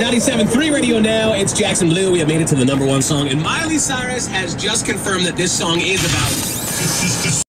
97.3 Radio Now, it's Jackson Blue. We have made it to the #1 song, and Miley Cyrus has just confirmed that this song is about...